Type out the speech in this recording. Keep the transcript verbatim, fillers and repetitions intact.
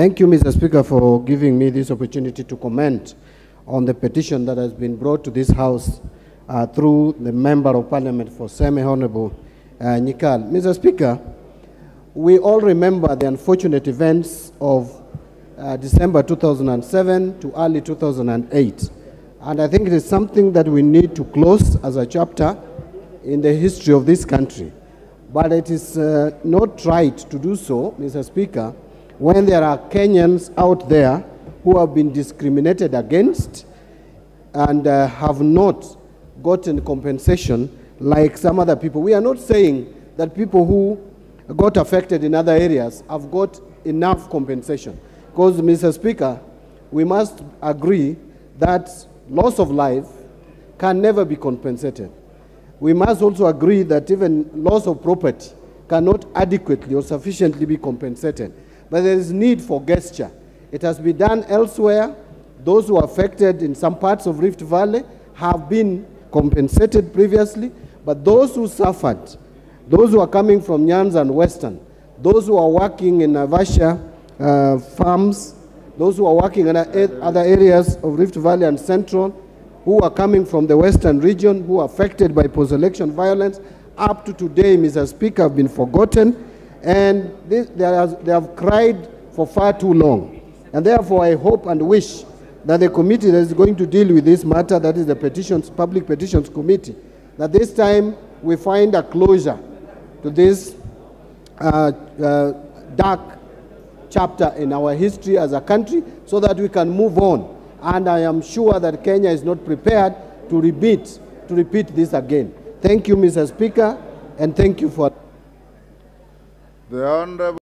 Thank you, Mister Speaker, for giving me this opportunity to comment on the petition that has been brought to this House uh, through the Member of Parliament for Semi-Honorable uh, Nikal. Mister Speaker, we all remember the unfortunate events of uh, December two thousand seven to early two thousand eight. And I think it is something that we need to close as a chapter in the history of this country. But it is uh, not right to do so, Mister Speaker, when there are Kenyans out there who have been discriminated against and uh, have not gotten compensation like some other people. We are not saying that people who got affected in other areas have got enough compensation. Because, Mister Speaker, we must agree that loss of life can never be compensated. We must also agree that even loss of property cannot adequately or sufficiently be compensated. But there is need for gesture. It has been done elsewhere. Those who are affected in some parts of Rift Valley have been compensated previously, but those who suffered, those who are coming from Nyanza and Western, those who are working in Navasha uh, farms, those who are working in other areas of Rift Valley and Central, who are coming from the Western region, who are affected by post-election violence, up to today, Mister Speaker, have been forgotten, and they, they, are, they have cried for far too long. And therefore, I hope and wish that the committee that is going to deal with this matter, that is the petitions, Public Petitions Committee, that this time we find a closure to this uh, uh, dark chapter in our history as a country so that we can move on. And I am sure that Kenya is not prepared to repeat, to repeat this again. Thank you, Mister Speaker, and thank you for... The Honorable